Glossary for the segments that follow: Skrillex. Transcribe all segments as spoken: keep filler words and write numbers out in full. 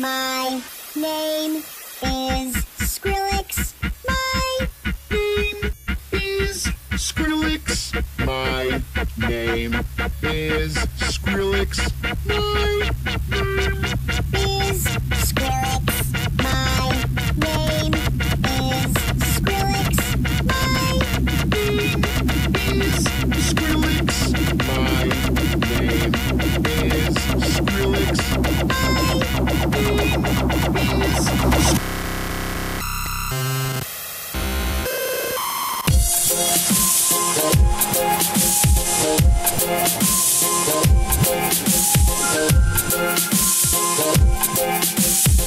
My name is Skrillex. My name is Skrillex. My name is Skrillex. My name is Skrillex. My name is Skrillex. My name is Skrillex. My name is Skrillex.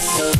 We'll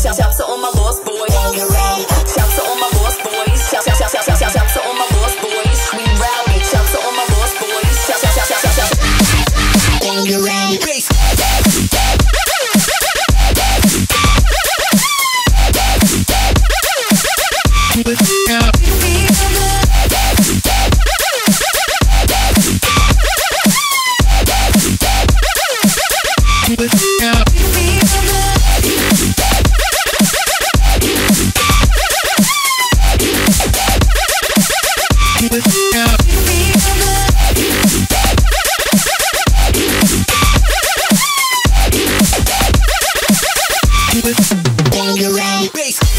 shout shout to all my lost boys. Shout to all my lost boys. Shout shout shout shout shout to all my lost boys. We rowdy. Shout to all my lost boys. Shout shout shout shout shout. Dangerous. Bang your ass.